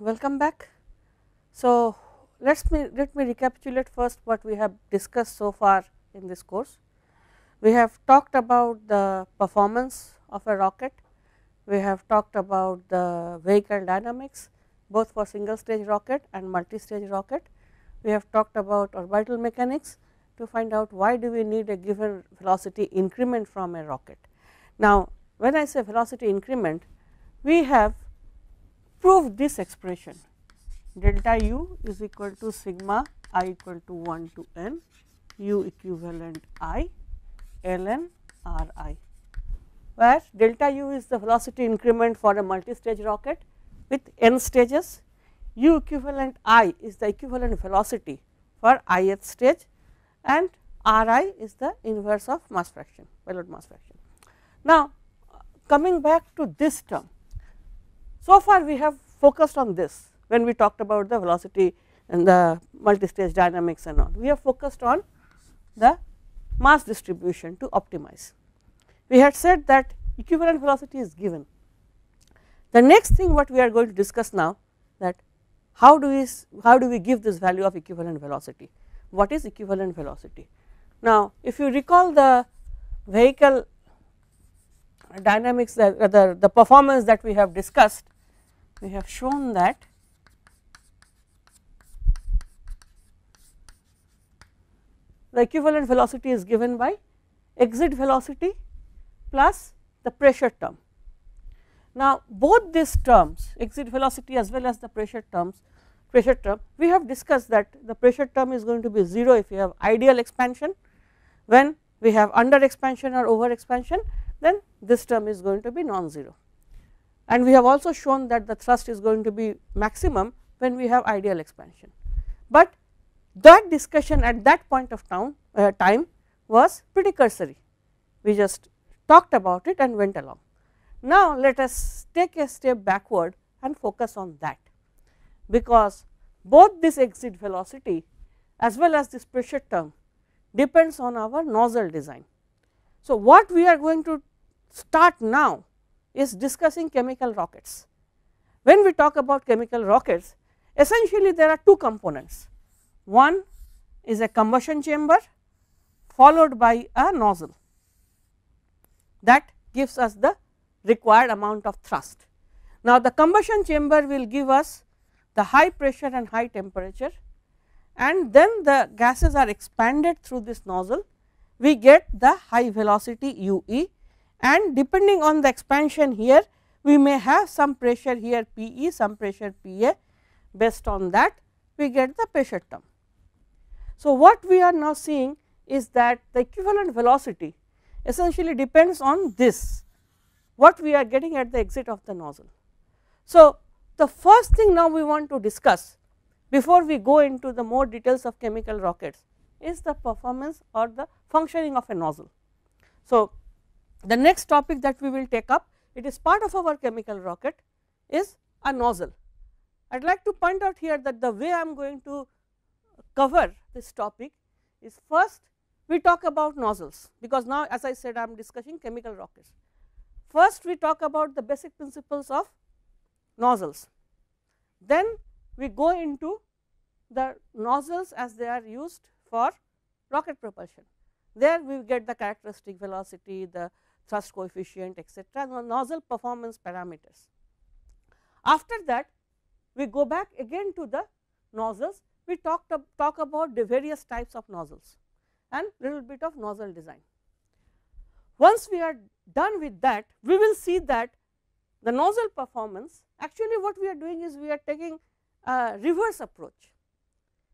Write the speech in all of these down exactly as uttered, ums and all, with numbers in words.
Welcome back. So, let's me, let me recapitulate first what we have discussed so far in this course. We have talked about the performance of a rocket, we have talked about the vehicle dynamics both for single stage rocket and multi stage rocket. We have talked about orbital mechanics to find out why do we need a given velocity increment from a rocket. Now, when I say velocity increment, we have prove this expression delta u is equal to sigma I equal to one to n u equivalent I ln r I, where delta u is the velocity increment for a multi-stage rocket with n stages, u equivalent I is the equivalent velocity for ith stage, and r I is the inverse of mass fraction, payload mass fraction. Now, coming back to this term. So far, we have focused on this when we talked about the velocity and the multi-stage dynamics and all. We have focused on the mass distribution to optimize. We had said that equivalent velocity is given. The next thing what we are going to discuss now, that how do we how do we give this value of equivalent velocity? What is equivalent velocity? Now, if you recall the vehicle dynamics, that uh, the, the performance that we have discussed, we have shown that the equivalent velocity is given by exit velocity plus the pressure term. Now, both these terms, exit velocity as well as the pressure terms, pressure term, we have discussed that the pressure term is going to be zero if you have ideal expansion. When we have under expansion or over expansion, then this term is going to be non-zero. And we have also shown that the thrust is going to be maximum when we have ideal expansion. But that discussion at that point of time, uh, time was pretty cursory. We just talked about it and went along. Now, let us take a step backward and focus on that, because both this exit velocity as well as this pressure term depends on our nozzle design. So, what we are going to start now is discussing chemical rockets. When we talk about chemical rockets, essentially there are two components. One is a combustion chamber followed by a nozzle that gives us the required amount of thrust. Now, the combustion chamber will give us the high pressure and high temperature, and then the gases are expanded through this nozzle. We get the high velocity u e, and depending on the expansion here, we may have some pressure here p e, some pressure p a. Based on that, we get the pressure term. So, what we are now seeing is that the equivalent velocity essentially depends on this, what we are getting at the exit of the nozzle. So, the first thing now we want to discuss before we go into the more details of chemical rockets is the performance or the functioning of a nozzle. So, the next topic that we will take up, it is part of our chemical rocket, is a nozzle. I would like to point out here that the way I am going to cover this topic is, first we talk about nozzles, because now as I said I am discussing chemical rockets. First we talk about the basic principles of nozzles, then we go into the nozzles as they are used for rocket propulsion. There we get the characteristic velocity, the thrust coefficient, etcetera, the nozzle performance parameters. After that, we go back again to the nozzles. We talked ab talk about the various types of nozzles and little bit of nozzle design. Once we are done with that, we will see that the nozzle performance, actually what we are doing is we are taking a reverse approach.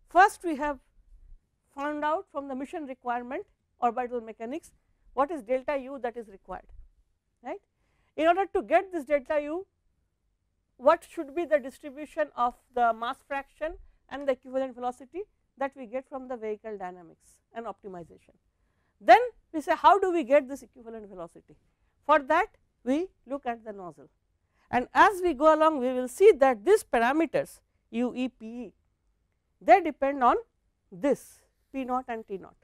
First we have found out from the mission requirement orbital mechanics what is delta u that is required, right. In order to get this delta u, what should be the distribution of the mass fraction and the equivalent velocity that we get from the vehicle dynamics and optimization. Then we say, how do we get this equivalent velocity? For that we look at the nozzle, and as we go along we will see that these parameters u, e, p, e, they depend on this p naught and t naught,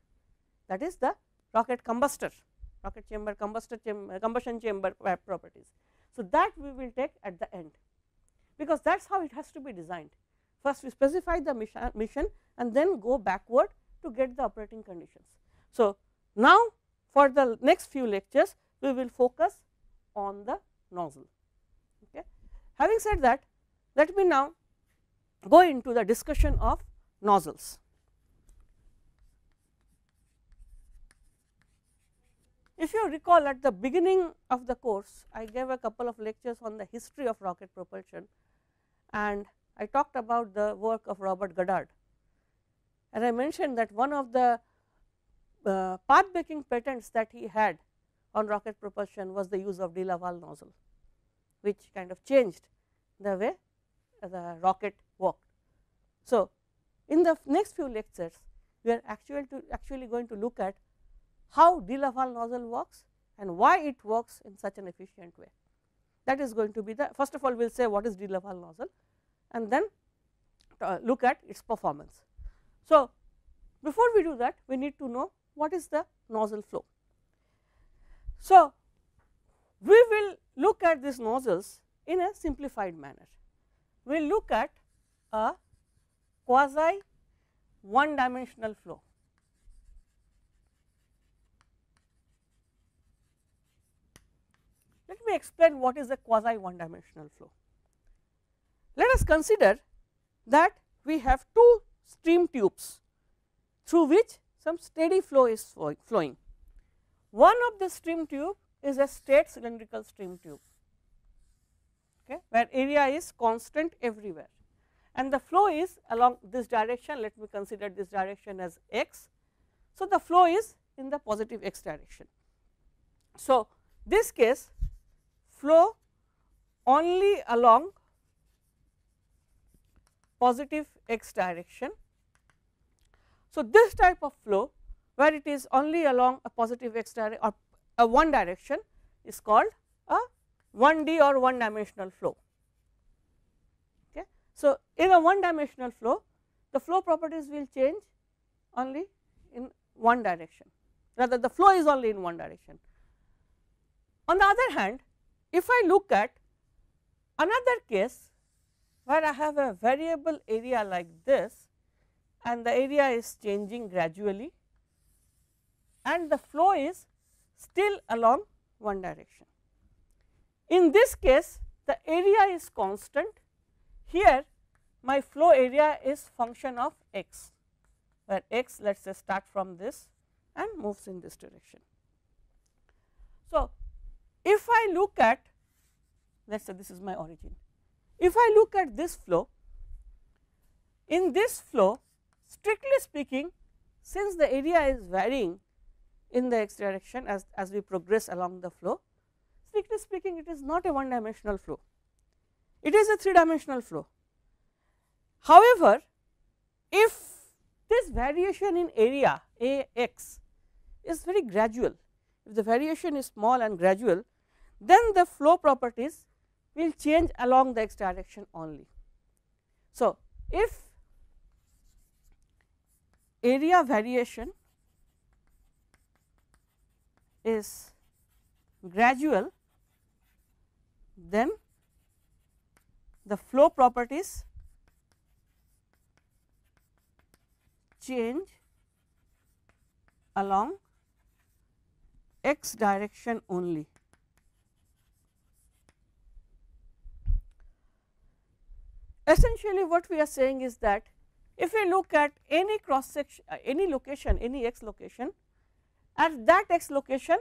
that is the rocket combustor, rocket chamber, combustor chamber, combustion chamber properties. So that we will take at the end, because that is how it has to be designed. First we specify the mission and then go backward to get the operating conditions. So now for the next few lectures we will focus on the nozzle. Okay. Having said that, let me now go into the discussion of nozzles. If you recall, at the beginning of the course I gave a couple of lectures on the history of rocket propulsion, and I talked about the work of Robert Goddard, and I mentioned that one of the uh, path breaking patents that he had on rocket propulsion was the use of de Laval nozzle, which kind of changed the way the rocket worked. So in the next few lectures we are actually to actually going to look at how de Laval nozzle works and why it works in such an efficient way. That is going to be the, first of all we will say what is de Laval nozzle, and then uh, look at its performance. So before we do that we need to know what is the nozzle flow. So we will look at these nozzles in a simplified manner. We will look at a quasi one dimensional flow. Let me explain what is a quasi one dimensional flow. Let us consider that we have two stream tubes through which some steady flow is flowing. One of the stream tube is a straight cylindrical stream tube, okay, where area is constant everywhere and the flow is along this direction. Let me consider this direction as x. So the flow is in the positive x direction. So this case, flow only along positive x direction. So this type of flow where it is only along a positive x direction or a one direction is called a one D or one dimensional flow. Okay. So in a one dimensional flow the flow properties will change only in one direction, rather the flow is only in one direction. On the other hand, if I look at another case where I have a variable area like this and the area is changing gradually and the flow is still along one direction. In this case the area is constant, here my flow area is function of x, where x let us say start from this and moves in this direction. So if I look at, let us say this is my origin, if I look at this flow, in this flow strictly speaking since the area is varying in the x direction as, as we progress along the flow, strictly speaking it is not a one dimensional flow, it is a three dimensional flow. However, if this variation in area A x is very gradual, if the variation is small and gradual, then the flow properties will change along the x direction only. So if area variation is gradual, then the flow properties change along x direction only. Essentially what we are saying is that if we look at any cross section, any location, any x location, at that x location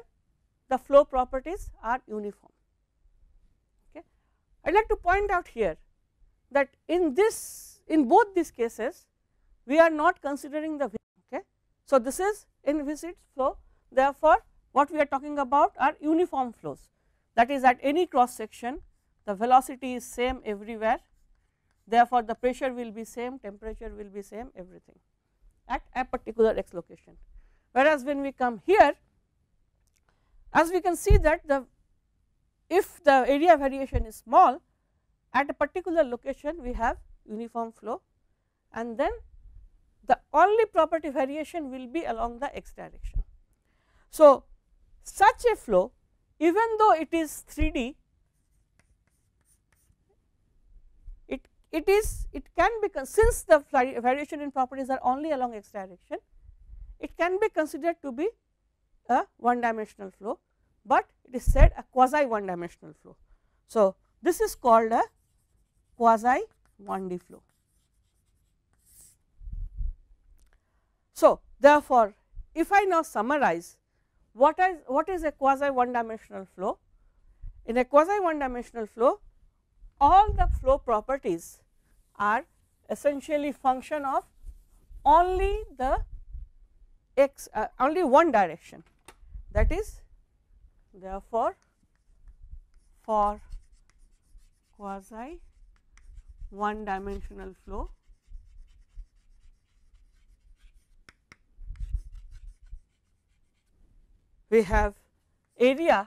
the flow properties are uniform. Okay. I would like to point out here that in this, in both these cases we are not considering the viscid, okay. So this is in viscid flow, therefore what we are talking about are uniform flows, that is at any cross section the velocity is same everywhere, therefore the pressure will be same, temperature will be same, everything at a particular x location. Whereas when we come here, as we can see that the if the area variation is small at a particular location, we have uniform flow, and then the only property variation will be along the x direction. So such a flow, even though it is three D, it it is it can be, since the variation in properties are only along x direction, it can be considered to be a one dimensional flow, but it is said a quasi one dimensional flow. So this is called a quasi one D flow. So therefore if I now summarize what is what is a quasi one dimensional flow, in a quasi one dimensional flow all the flow properties are essentially function of only the x uh, only one direction, that is therefore for quasi one dimensional flow we have area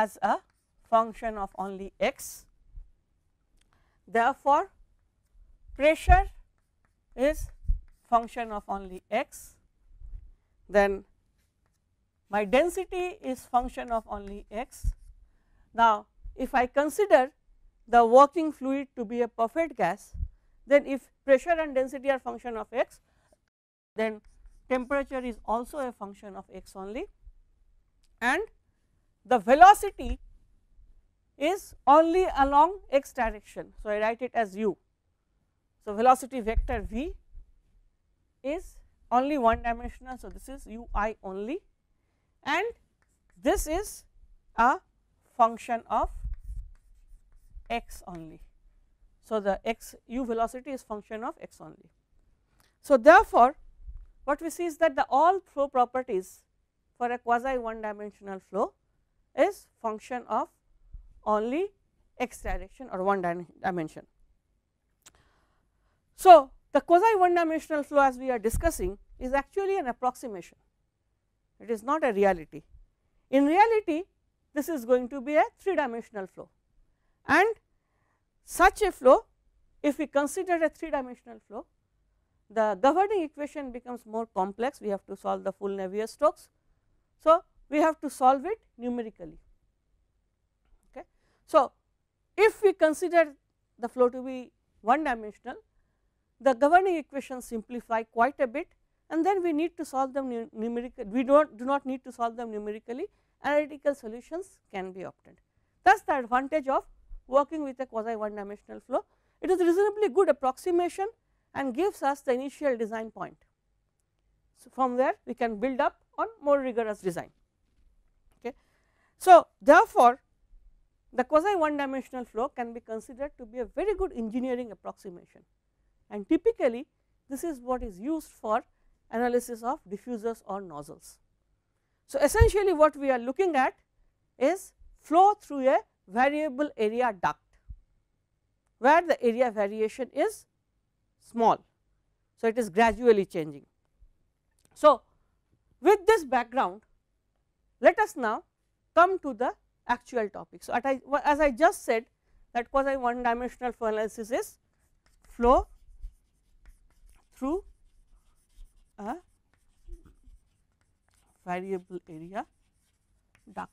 as a function of only x, therefore pressure is function of only x, then my density is function of only x. Now if I consider the working fluid to be a perfect gas, then if pressure and density are function of x, then temperature is also a function of x only, and the velocity is only along x direction. So I write it as u. So velocity vector v is only one dimensional, so this is u I only, and this is a function of x only. So the x u velocity is function of x only. So therefore what we see is that the all flow properties for a quasi one dimensional flow is function of only x direction or one dimension. So the quasi one dimensional flow, as we are discussing, is actually an approximation, it is not a reality. In reality this is going to be a three dimensional flow, and such a flow, if we consider a three dimensional flow, the governing equation becomes more complex. We have to solve the full Navier-Stokes. So we have to solve it numerically. Okay. So if we consider the flow to be one dimensional, the governing equations simplify quite a bit, and then we need to solve them numerically. We do not do not need to solve them numerically. Analytical solutions can be obtained. That is the advantage of working with a quasi one dimensional flow. It is a reasonably good approximation and gives us the initial design point. So from there we can build up on more rigorous design. Okay. So therefore the quasi one dimensional flow can be considered to be a very good engineering approximation, and typically this is what is used for analysis of diffusers or nozzles. So essentially what we are looking at is flow through a variable area duct where the area variation is small, so it is gradually changing. So with this background, let us now come to the actual topic. So at I, as I just said, that quasi one dimensional flow analysis is flow through a variable area duct.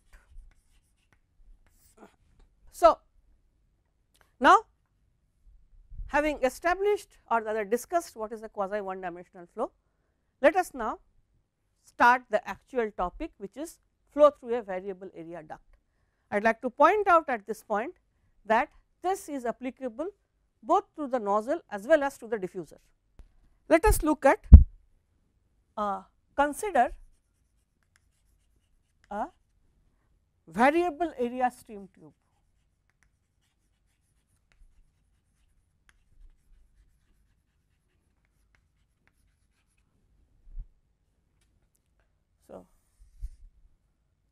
So now, having established or rather discussed what is a quasi one dimensional flow, let us now start the actual topic, which is flow through a variable area duct. I would like to point out at this point that this is applicable both to the nozzle as well as to the diffuser. Let us look at uh, consider a variable area stream tube.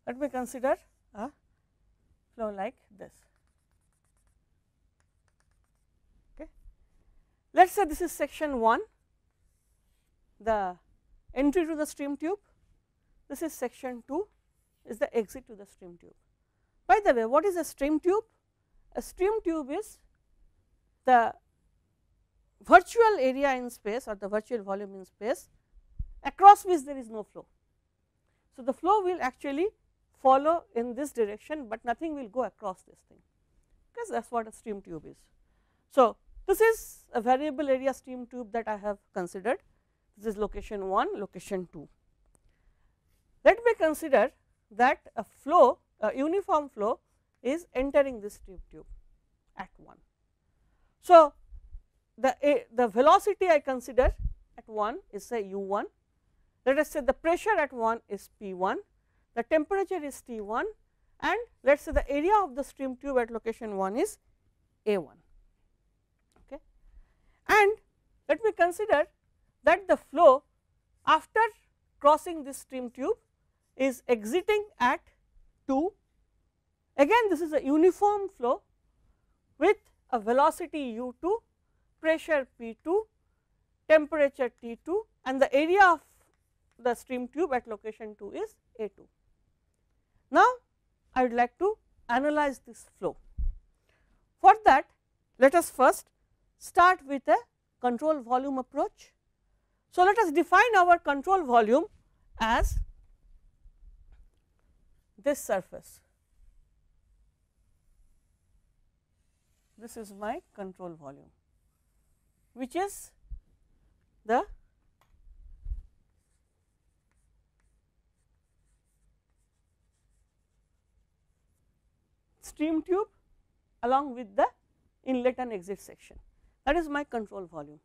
Let me consider a flow like this. Let us say this is section one, the entry to the stream tube, this is section two, is the exit to the stream tube. By the way, what is a stream tube? A stream tube is the virtual area in space or the virtual volume in space across which there is no flow. So, the flow will actually follow in this direction, but nothing will go across this thing, because that is what a stream tube is. So, this is a variable area stream tube that I have considered. This is location one, location two. Let me consider that a flow, a uniform flow is entering this stream tube at one. So, the, a, the velocity I consider at one is say u one, let us say the pressure at one is p one, the temperature is T one, and let us say the area of the stream tube at location one is A one. Okay. And let me consider that the flow after crossing this stream tube is exiting at two. Again, this is a uniform flow with a velocity u two, pressure p two, temperature T two, and the area of the stream tube at location two is A two. Now, I would like to analyze this flow. For that, let us first start with a control volume approach. So, let us define our control volume as this surface. This is my control volume, which is the stream tube along with the inlet and exit section. That is my control volume.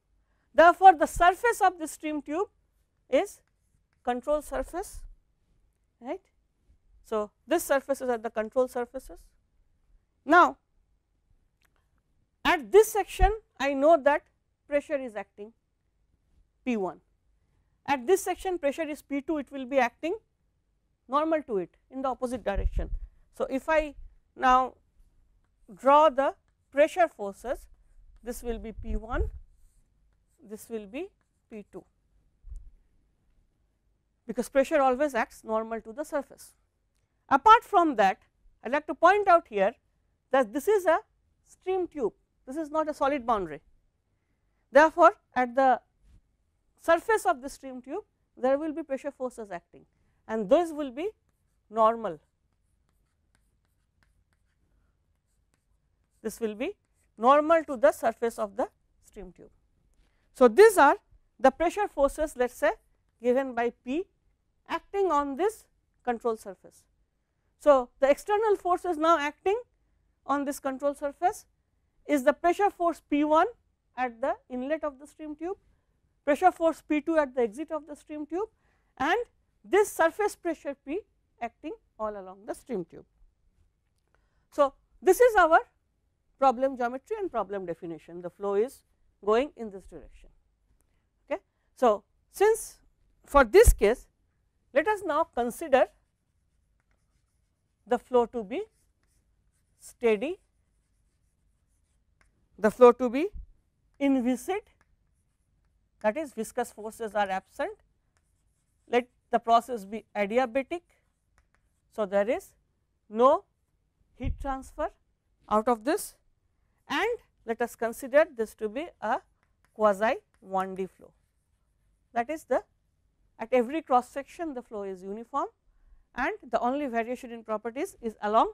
Therefore, the surface of the stream tube is control surface, right. So, this surfaces are the control surfaces. Now, at this section I know that pressure is acting P one, at this section pressure is P two, it will be acting normal to it in the opposite direction. So, if I now draw the pressure forces, this will be P one, this will be P two, because pressure always acts normal to the surface. Apart from that, I would like to point out here that this is a stream tube, this is not a solid boundary. Therefore, at the surface of the stream tube there will be pressure forces acting, and those will be normal. This will be normal to the surface of the stream tube. So, these are the pressure forces, let us say, given by P acting on this control surface. So, the external forces now acting on this control surface is the pressure force P one at the inlet of the stream tube, pressure force P two at the exit of the stream tube, and this surface pressure P acting all along the stream tube. So, this is our problem geometry and problem definition. The flow is going in this direction. Okay. So, since for this case, let us now consider the flow to be steady, the flow to be inviscid, that is viscous forces are absent, let the process be adiabatic. So, there is no heat transfer out of this, and let us consider this to be a quasi one D flow. That is, the at every cross section the flow is uniform, and the only variation in properties is along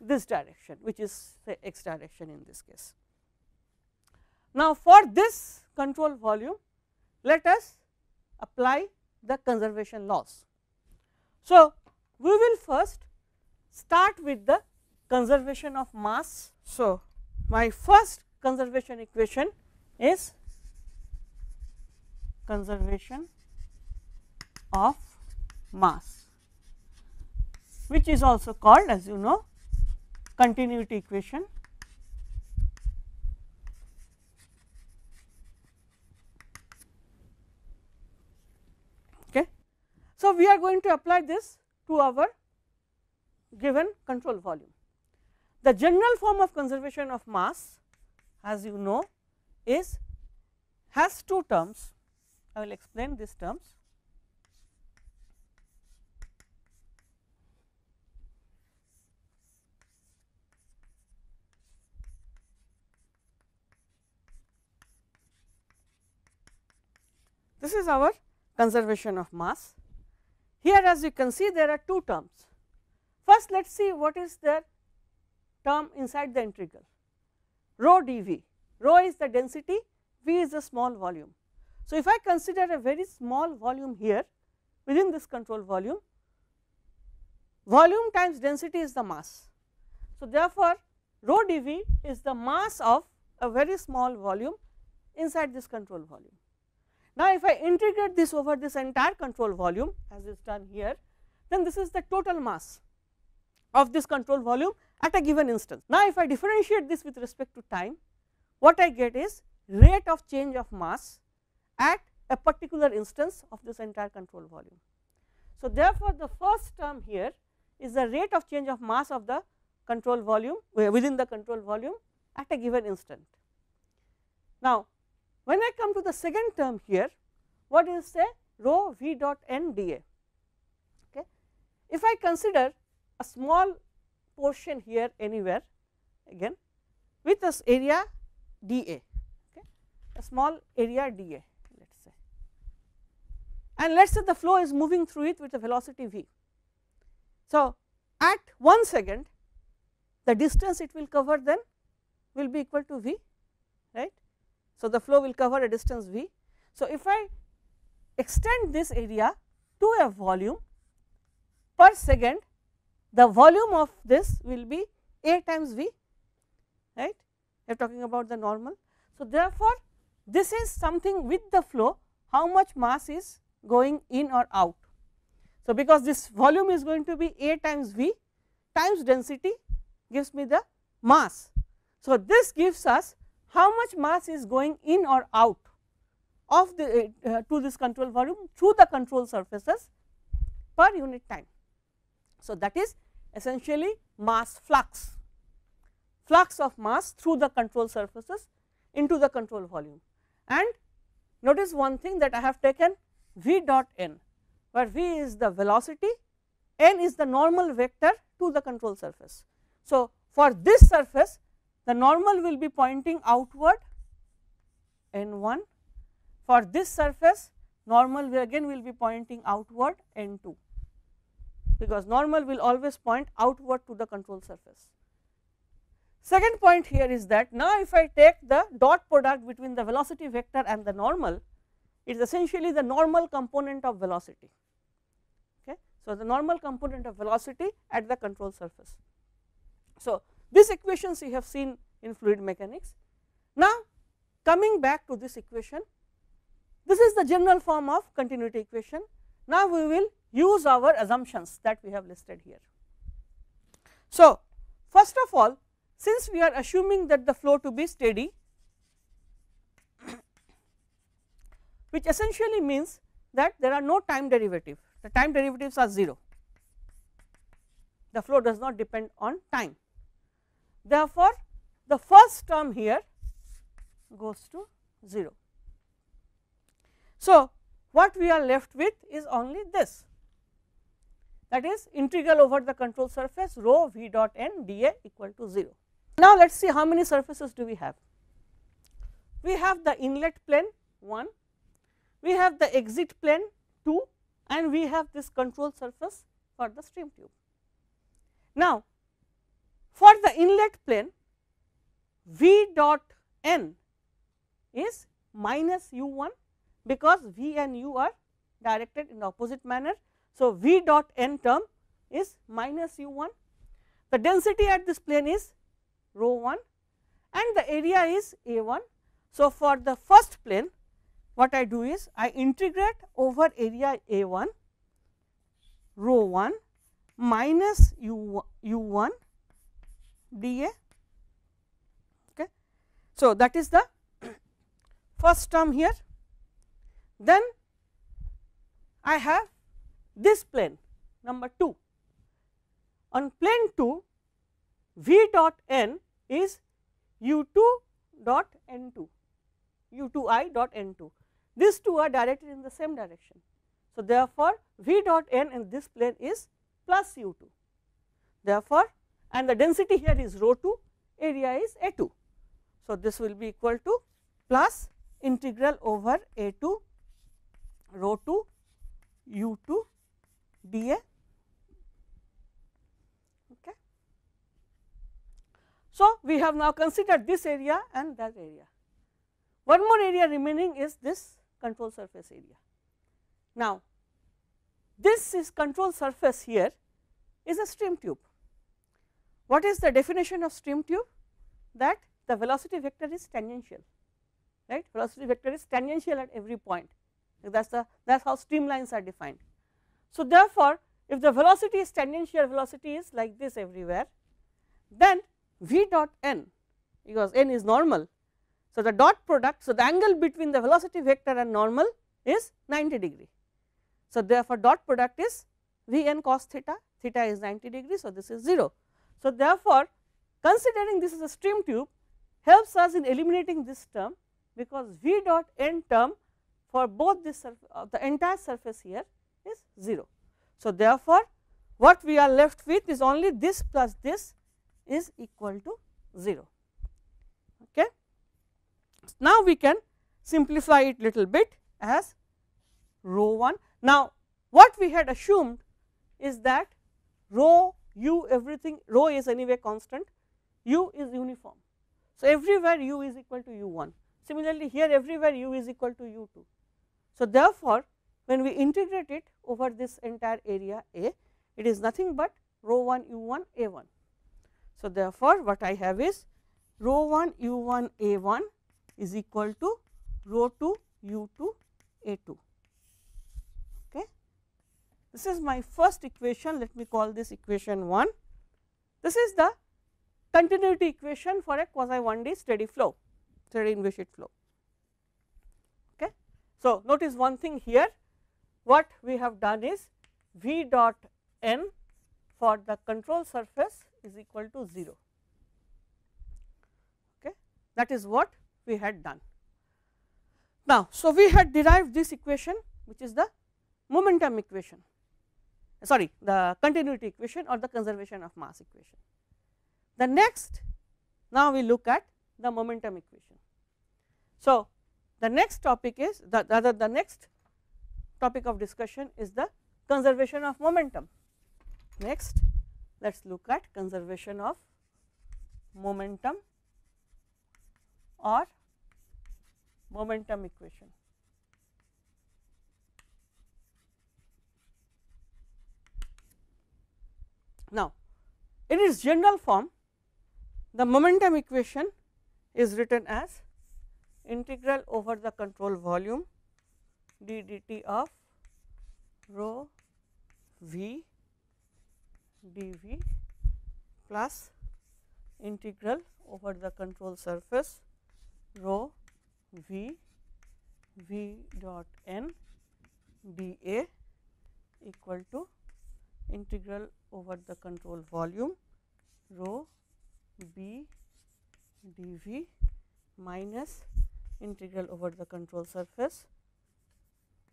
this direction, which is say x direction in this case. Now, for this control volume, let us apply the conservation laws. So, we will first start with the conservation of mass. So, my first conservation equation is conservation of mass, which is also called, as you know, continuity equation. Okay. So, we are going to apply this to our given control volume. The general form of conservation of mass, as you know, is has two terms. I will explain these terms. This is our conservation of mass. Here, as you can see, there are two terms. First, let us see what is the term inside the integral. Rho dV. Rho is the density, V is the small volume. So, if I consider a very small volume here within this control volume, volume times density is the mass. So, therefore, rho dV is the mass of a very small volume inside this control volume. Now, if I integrate this over this entire control volume as is done here, then this is the total mass of this control volume at a given instance. Now, if I differentiate this with respect to time, what I get is rate of change of mass at a particular instance of this entire control volume. So, therefore, the first term here is the rate of change of mass of the control volume within the control volume at a given instant. Now, when I come to the second term here, what is say rho v dot n d a. Okay. If I consider a small portion here anywhere again with this area d a, okay, a small area d a, let us say, and let us say the flow is moving through it with a velocity v. So, at one second the distance it will cover then will be equal to v, right. So, the flow will cover a distance v. So, if I extend this area to a volume per second, the volume of this will be a times v, right. We are talking about the normal. So, therefore, this is something with the flow, how much mass is going in or out. So, because this volume is going to be a times v times density gives me the mass. So, this gives us how much mass is going in or out of the uh, to this control volume through the control surfaces per unit time. So, that is essentially mass flux, flux of mass through the control surfaces into the control volume. And notice one thing, that I have taken v dot n, where v is the velocity, n is the normal vector to the control surface. So, for this surface, the normal will be pointing outward n one, for this surface normal will again will be pointing outward n two, because normal will always point outward to the control surface. Second point here is that now if I take the dot product between the velocity vector and the normal, it is essentially the normal component of velocity. Okay. So, the normal component of velocity at the control surface. So, these equations you have seen in fluid mechanics. Now, coming back to this equation, this is the general form of continuity equation. Now, we will use our assumptions that we have listed here. So, first of all, since we are assuming that the flow to be steady, which essentially means that there are no time derivative, the time derivatives are zero, the flow does not depend on time. Therefore, the first term here goes to zero. So, what we are left with is only this, that is integral over the control surface rho v dot n dA equal to zero. Now, let us see how many surfaces do we have. We have the inlet plane one, we have the exit plane two, and we have this control surface for the stream tube. Now, for the inlet plane, v dot n is minus u one, because v and u are directed in the opposite manner. So, v dot n term is minus u one. The density at this plane is rho one and the area is a one. So, for the first plane, what I do is I integrate over area a one rho one minus u one dA. Okay. So, that is the first term here. Then I have this plane number two. On plane two, v dot n is u two dot n two. u two i dot n two. These two are directed in the same direction. So, therefore, v dot n in this plane is plus u two. Therefore, and the density here is rho two, area is A two. So, this will be equal to plus integral over A two rho two u two dA. Okay. So, we have now considered this area and that area. One more area remaining is this control surface area. Now, this is control surface here is a stream tube. What is the definition of stream tube? That the velocity vector is tangential, right? Velocity vector is tangential at every point. That's the that's how streamlines are defined. So therefore, if the velocity is tangential, velocity is like this everywhere, then v dot n, because n is normal. So the dot product, so the angle between the velocity vector and normal is ninety degree. So therefore, dot product is v n cos theta, theta is ninety degree. So this is zero. So therefore, considering this is a stream tube helps us in eliminating this term, because v dot n term for both this uh, the entire surface here is zero. So therefore, what we are left with is only this plus this is equal to zero. Okay. Now we can simplify it little bit as rho one. Now what we had assumed is that rho u everything, rho is anyway constant, u is uniform. So everywhere u is equal to u one. Similarly, here everywhere u is equal to u two. So therefore, when we integrate it over this entire area A, it is nothing but rho one u one A one. So therefore, what I have is rho one u one A one is equal to rho two u two A two. Okay. This is my first equation. Let me call this equation one. This is the continuity equation for a quasi one D steady flow, steady inviscid flow. Okay. So notice one thing here. What we have done is v dot n for the control surface is equal to zero. Okay. That is what we had done. Now, so we had derived this equation, which is the momentum equation, sorry, the continuity equation or the conservation of mass equation. The next, now we look at the momentum equation. So the next topic is the rather the next topic of discussion is the conservation of momentum. Next, let us look at conservation of momentum or momentum equation. Now, in its general form, the momentum equation is written as integral over the control volume d dt of rho v dv plus integral over the control surface rho v v dot n dA equal to integral over the control volume rho b dv minus integral over the control surface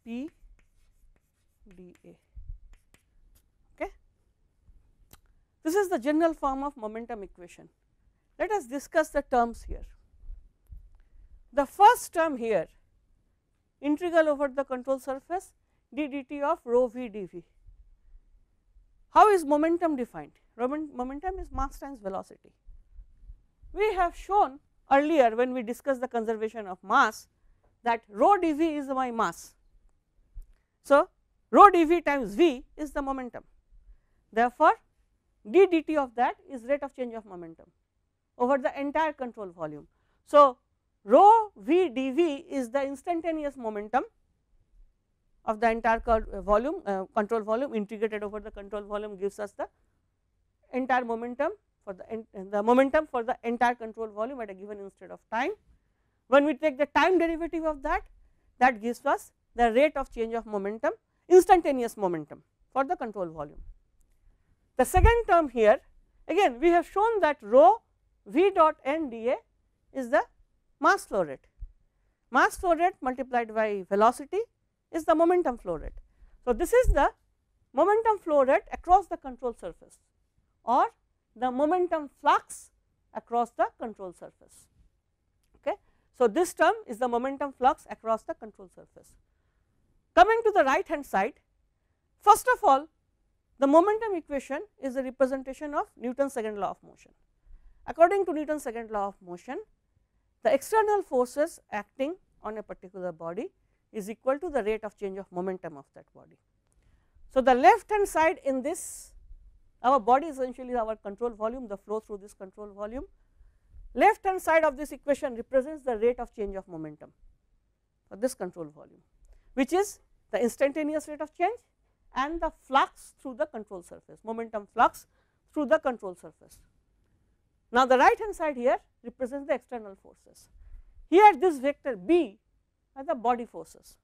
p dA. Okay. This is the general form of momentum equation. Let us discuss the terms here. The first term here, integral over the control surface d dt of rho v dv. How is momentum defined? Momentum is mass times velocity. We have shown earlier when we discussed the conservation of mass that rho dv is my mass. So rho dv times v is the momentum. Therefore, d dt of that is rate of change of momentum over the entire control volume. So rho v dv is the instantaneous momentum of the entire volume, uh, control volume integrated over the control volume gives us the entire momentum for the, en the momentum for the entire control volume at a given instant of time. When we take the time derivative of that, that gives us the rate of change of momentum, instantaneous momentum for the control volume. The second term here, again we have shown that rho v dot n dA is the mass flow rate. Mass flow rate multiplied by velocity is the momentum flow rate. So, this is the momentum flow rate across the control surface or the momentum flux across the control surface. Okay. So, this term is the momentum flux across the control surface. Coming to the right hand side, first of all, the momentum equation is a representation of Newton's second law of motion. According to Newton's second law of motion, the external forces acting on a particular body is equal to the rate of change of momentum of that body. So, the left hand side in this, our body essentially is our control volume, the flow through this control volume. Left hand side of this equation represents the rate of change of momentum for this control volume, which is the instantaneous rate of change and the flux through the control surface, momentum flux through the control surface. Now, the right hand side here represents the external forces. Here this vector B are the body forces.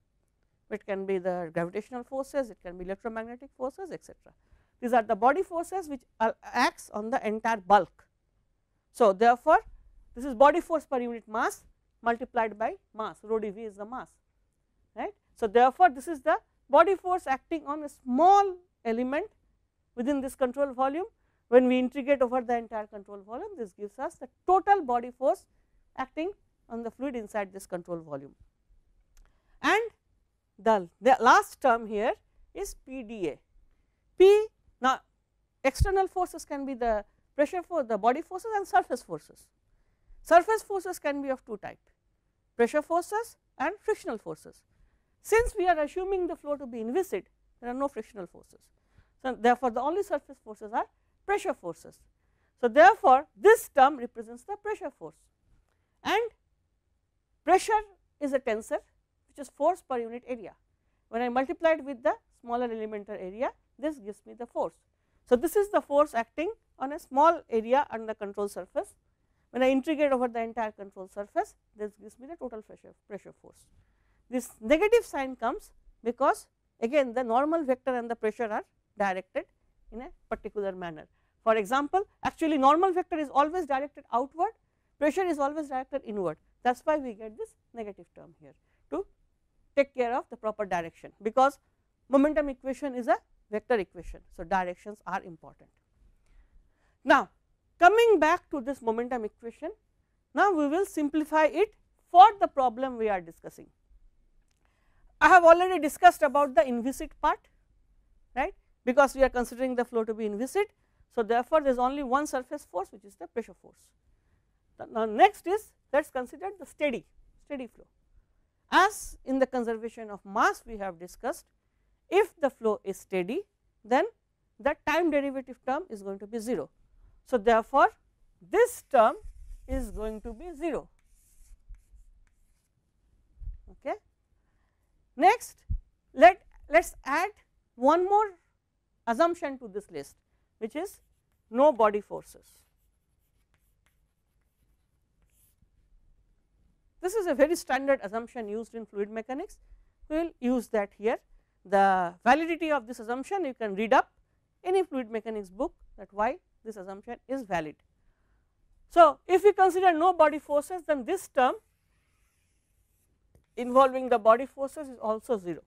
It can be the gravitational forces, it can be electromagnetic forces, et cetera. These are the body forces which acts on the entire bulk. So, therefore, this is body force per unit mass multiplied by mass, rho dV is the mass, right. So, therefore, this is the body force acting on a small element within this control volume. When we integrate over the entire control volume, this gives us the total body force acting on the fluid inside this control volume. And the, the last term here is P d A. P, now external forces can be the pressure force, the body forces and surface forces. Surface forces can be of two types, pressure forces and frictional forces. Since we are assuming the flow to be inviscid, there are no frictional forces. So, therefore, the only surface forces are pressure forces. So, therefore, this term represents the pressure force, and pressure is a tensor which is force per unit area. When I multiply it with the smaller elemental area, this gives me the force. So, this is the force acting on a small area on the control surface. When I integrate over the entire control surface, this gives me the total pressure, pressure force. This negative sign comes because again the normal vector and the pressure are directed in a particular manner. For example, actually normal vector is always directed outward, pressure is always directed inward. That is why we get this negative term here to take care of the proper direction, because momentum equation is a vector equation. So, directions are important. Now, coming back to this momentum equation, now we will simplify it for the problem we are discussing. I have already discussed about the inviscid part, right, because we are considering the flow to be inviscid. So, therefore, there is only one surface force, which is the pressure force. Now, next is, let us consider the steady, steady flow. As in the conservation of mass we have discussed, if the flow is steady, then the time derivative term is going to be zero. So, therefore, this term is going to be zero. Okay. Next, let us add one more assumption to this list, which is no body forces. This is a very standard assumption used in fluid mechanics. We will use that here. The validity of this assumption you can read up any fluid mechanics book, that why this assumption is valid. So, if we consider no body forces, then this term involving the body forces is also zero.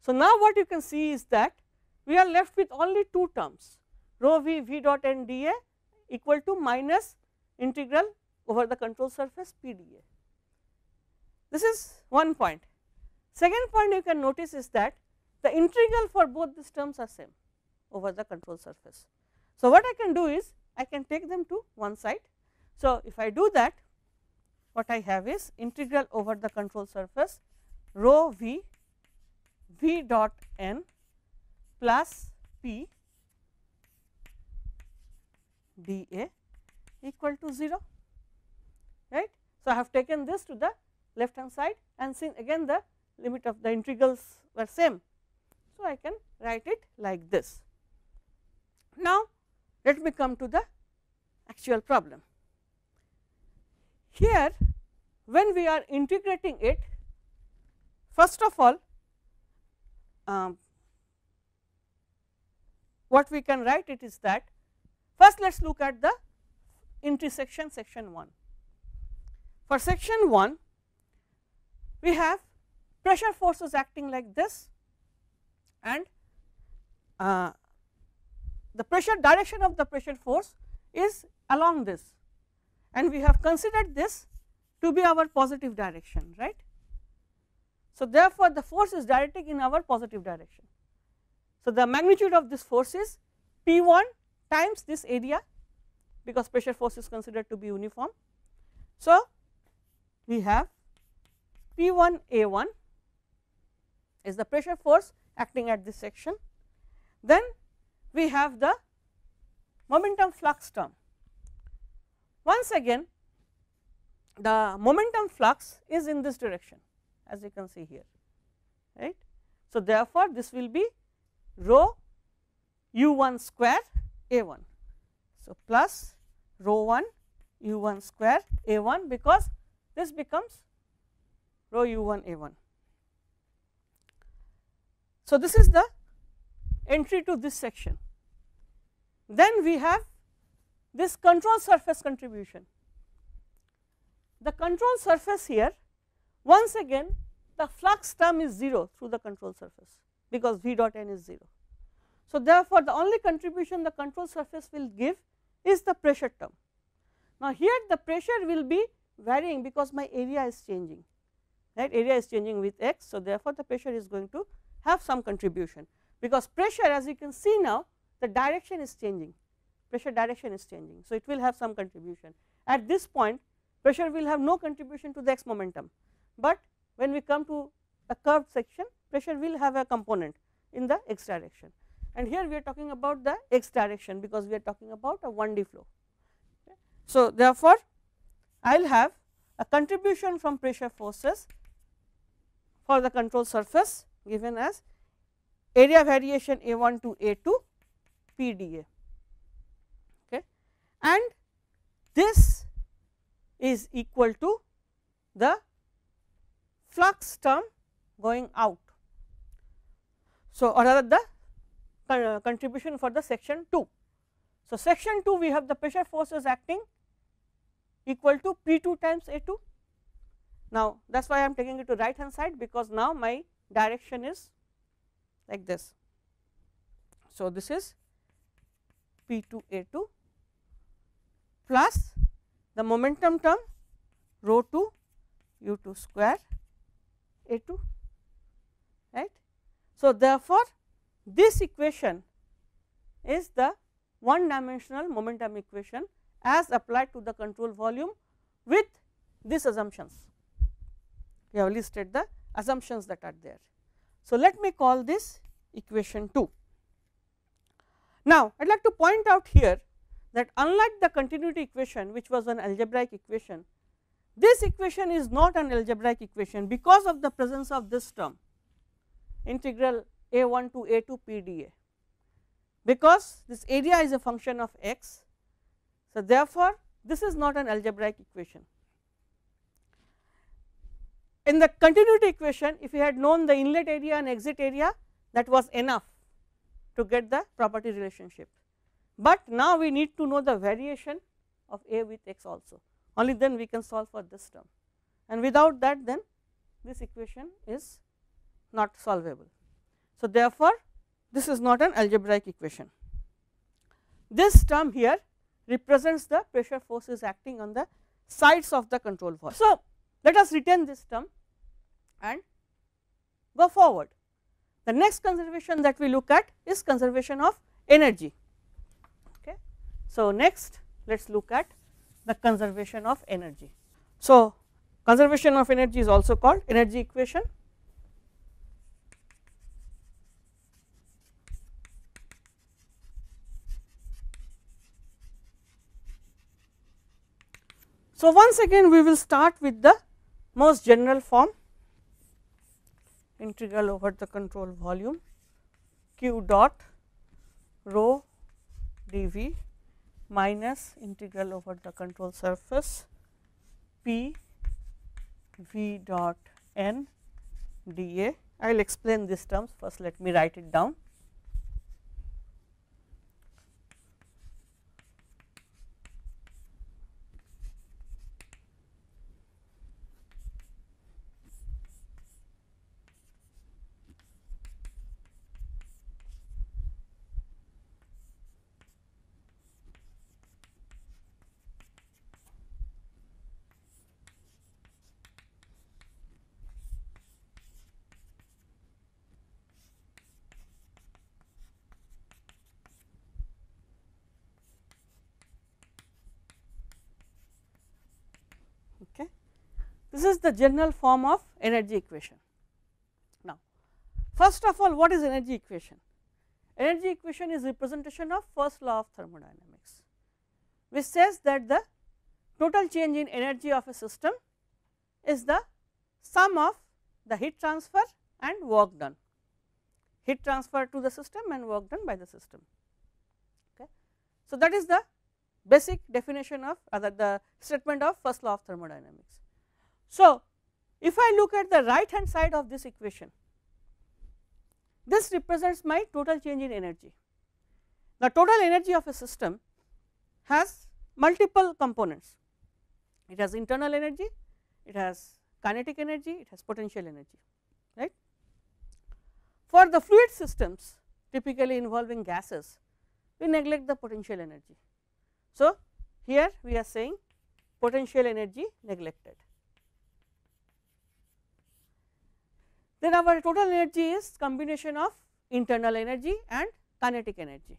So, now what you can see is that we are left with only two terms, rho v v dot n d a equal to minus integral over the control surface P d a. This is one point. Second point you can notice is that the integral for both these terms are same over the control surface. So, what I can do is I can take them to one side. So, if I do that, what I have is integral over the control surface rho v v dot n plus P d a equal to zero, right. So, I have taken this to the left hand side, and since again the limit of the integrals were same. So, I can write it like this. Now, let me come to the actual problem. Here, when we are integrating it, first of all, um, what we can write it is that first let us look at the intersection section one. For section one, we have pressure forces acting like this, and uh, the pressure direction of the pressure force is along this, and we have considered this to be our positive direction, right. So, therefore, the force is directing in our positive direction. So, the magnitude of this force is P one times this area, because pressure force is considered to be uniform. So, we have P one A one is the pressure force acting at this section. Then we have the momentum flux term. Once again, the momentum flux is in this direction, as you can see here, right. So, therefore, this will be rho u one square A one. So, plus rho one u one square A one, because this becomes rho u one A one. So, this is the entry to this section. Then we have this control surface contribution. The control surface here, once again the flux term is zero through the control surface, because V dot n is zero. So, therefore, the only contribution the control surface will give is the pressure term. Now, here the pressure will be varying because my area is changing, right, area is changing with x. So, therefore, the pressure is going to have some contribution, because pressure, as you can see now, the direction is changing, pressure direction is changing. So, it will have some contribution. At this point, pressure will have no contribution to the x momentum, but when we come to a curved section, pressure will have a component in the x direction. And here we are talking about the x direction, because we are talking about a one D flow. Okay. So, therefore, I will have a contribution from pressure forces for the control surface given as area variation A one to A two P d A. Okay. And this is equal to the flux term going out. So, or rather the contribution for the section two. So, section two we have the pressure forces acting equal to P two times A two. Now, that is why I am taking it to right hand side, because now my direction is like this. So, this is P two A two plus the momentum term rho two U two square A two, right. So, therefore, this equation is the one dimensional momentum equation as applied to the control volume with these assumptions. We have listed the assumptions that are there. So, let me call this equation two. Now, I would like to point out here that unlike the continuity equation, which was an algebraic equation, this equation is not an algebraic equation because of the presence of this term, integral A one to A two P d A, because this area is a function of x. So, therefore, this is not an algebraic equation. In the continuity equation, if we had known the inlet area and exit area, that was enough to get the property relationship, but now we need to know the variation of A with x also, only then we can solve for this term, and without that then this equation is not solvable. So, therefore, this is not an algebraic equation. This term here represents the pressure forces acting on the sides of the control volume. So, let us retain this term and go forward. The next conservation that we look at is conservation of energy. Okay. So, next let us look at the conservation of energy. So, conservation of energy is also called energy equation. So, once again we will start with the most general form, integral over the control volume q dot rho dV minus integral over the control surface p v dot n dA. I will explain these terms first. Let me write it down. This is the general form of energy equation. Now, first of all, what is energy equation? Energy equation is representation of first law of thermodynamics, which says that the total change in energy of a system is the sum of the heat transfer and work done, heat transfer to the system and work done by the system. Okay. So, that is the basic definition of other the statement of first law of thermodynamics. So, if I look at the right hand side of this equation, this represents my total change in energy. The total energy of a system has multiple components. It has internal energy, it has kinetic energy, it has potential energy, right. For the fluid systems typically involving gases, we neglect the potential energy. So, here we are saying potential energy neglected. Then our total energy is combination of internal energy and kinetic energy.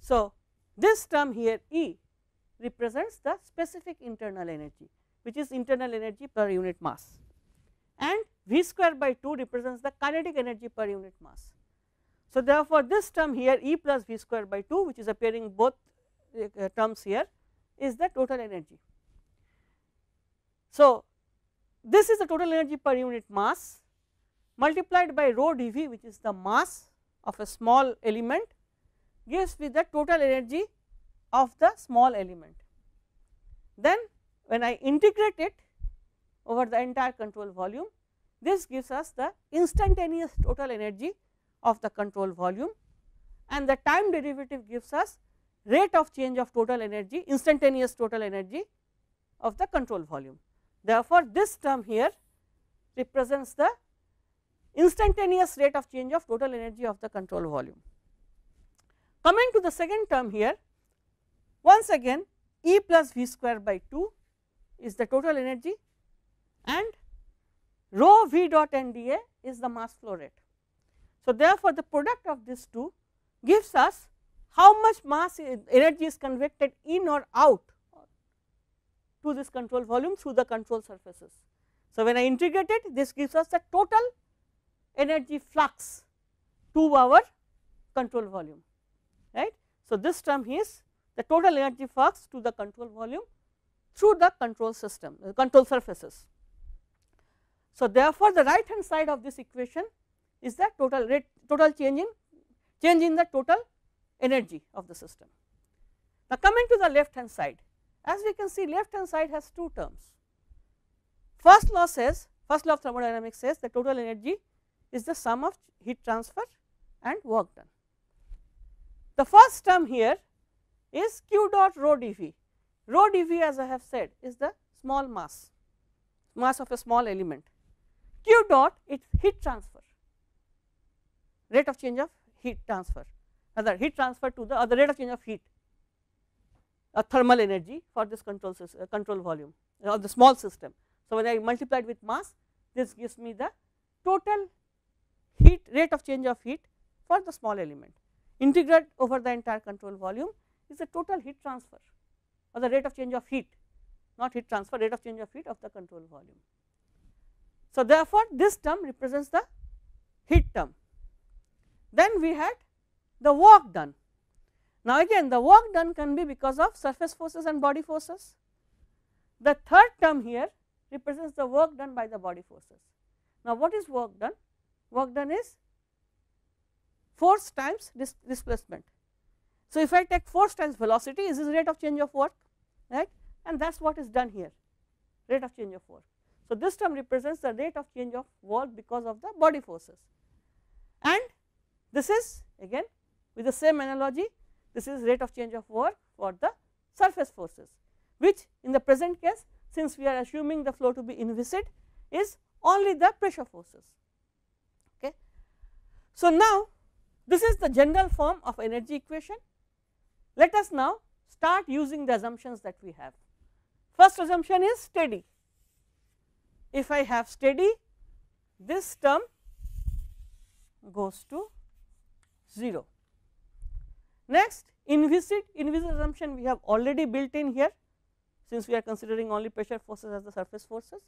So, this term here E represents the specific internal energy, which is internal energy per unit mass, and V square by two represents the kinetic energy per unit mass. So, therefore, this term here E plus V square by two, which is appearing both uh, terms here, is the total energy. So, this is the total energy per unit mass multiplied by rho dV, which is the mass of a small element, gives me the total energy of the small element. Then when I integrate it over the entire control volume, this gives us the instantaneous total energy of the control volume, and the time derivative gives us rate of change of total energy, instantaneous total energy of the control volume. Therefore, this term here represents the instantaneous rate of change of total energy of the control volume. Coming to the second term here, once again E plus V square by two is the total energy, and rho V dot N dA is the mass flow rate. So, therefore, the product of these two gives us how much mass energy is convected in or out to this control volume through the control surfaces. So, when I integrate it, this gives us the total energy flux to our control volume, right. So, this term is the total energy flux to the control volume through the control system, uh, control surfaces. So, therefore, the right hand side of this equation is the total rate, total change in change in the total energy of the system. Now, coming to the left hand side, as we can see, left hand side has two terms. First law says, first law of thermodynamics says the total energy is the sum of heat transfer and work done. The first term here is Q dot rho dV. Rho dV, as I have said, is the small mass, mass of a small element. Q dot is heat transfer, rate of change of heat transfer, other heat transfer to the other rate of change of heat, a thermal energy for this control uh, control volume uh, of the small system. So, when I multiply it with mass, this gives me the total heat rate of change of heat for the small element. Integrate over the entire control volume is the total heat transfer or the rate of change of heat, not heat transfer, rate of change of heat of the control volume. So, therefore, this term represents the heat term. Then we had the work done. Now, again the work done can be because of surface forces and body forces. The third term here represents the work done by the body forces. Now, what is work done? Work done is force times dis displacement. So, if I take force times velocity, is this rate of change of work, right, and that is what is done here, rate of change of work. So, this term represents the rate of change of work because of the body forces, and this is again with the same analogy, this is rate of change of work for the surface forces, which in the present case, since we are assuming the flow to be inviscid, is only the pressure forces. Okay. So, now this is the general form of energy equation. Let us now start using the assumptions that we have. First assumption is steady. If I have steady, this term goes to zero. Next, inviscid, inviscid assumption we have already built in here, since we are considering only pressure forces as the surface forces.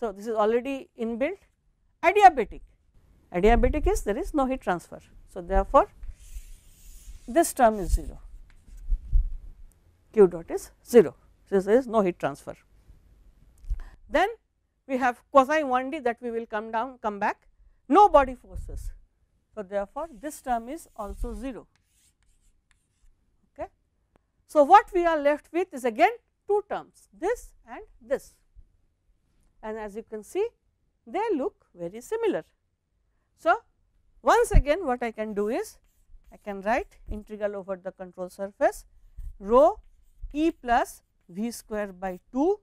So, this is already inbuilt. Adiabatic, adiabatic is there is no heat transfer. So, therefore, this term is zero, Q dot is zero, so there is no heat transfer. Then we have quasi one D that we will come down, come back, no body forces. So, therefore, this term is also zero. Okay. So, what we are left with is again two terms, this and this, and as you can see they look very similar. So, once again what I can do is I can write integral over the control surface rho E plus V square by two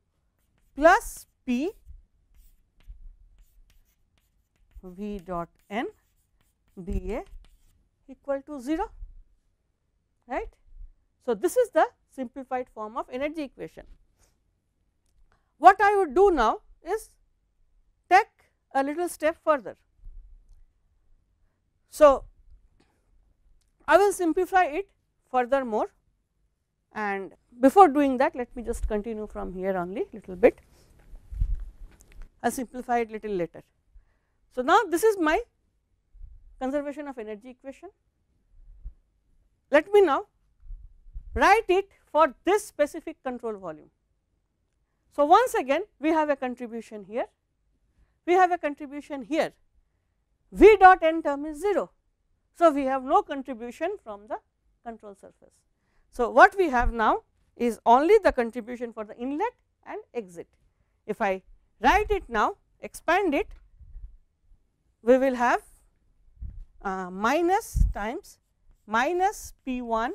plus P V dot N B A equal to zero, right. So, this is the simplified form of energy equation. What I would do now is take a little step further. So, I will simplify it furthermore, and before doing that let me just continue from here only little bit. I will simplify it little later. So, now this is my conservation of energy equation. Let me now write it for this specific control volume. So, once again we have a contribution here, we have a contribution here, V dot N term is zero. So, we have no contribution from the control surface. So, what we have now is only the contribution for the inlet and exit. If I write it now, expand it, we will have uh, minus times minus P one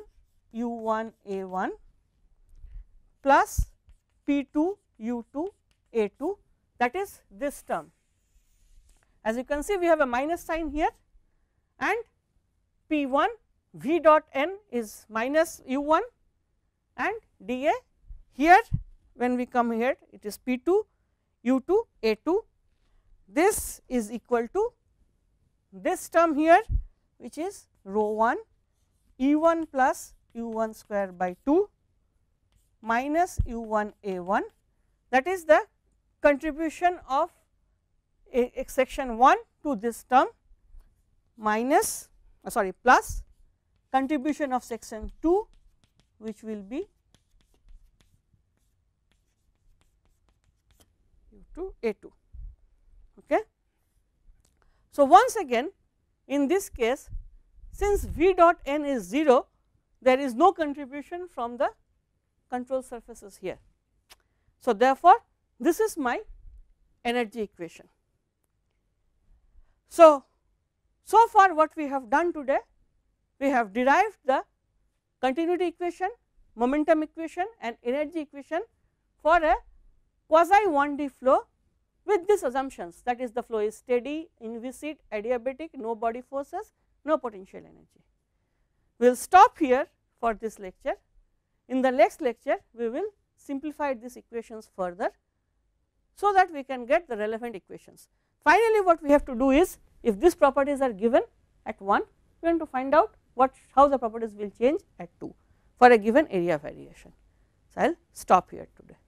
U one A one plus P two U two A two, that is this term. As you can see, we have a minus sign here, and P one V dot N is minus U one and dA. Here when we come here it is P two U two A two. This is equal to this term here, which is rho one E one plus U one square by two minus U one A one, that is the contribution of a, a section one to this term, minus uh, sorry plus contribution of section two, which will be U two A two. Okay. So, once again in this case, since V dot N is zero, there is no contribution from the control surfaces here. So, therefore, this is my energy equation. So, so far what we have done today, we have derived the continuity equation, momentum equation and energy equation for a quasi one D flow with these assumptions, that is the flow is steady, inviscid, adiabatic, no body forces, no potential energy. We will stop here for this lecture. In the next lecture, we will simplify these equations further so that we can get the relevant equations. Finally, what we have to do is, if these properties are given at one, we want to find out what how the properties will change at two for a given area variation. So, I will stop here today.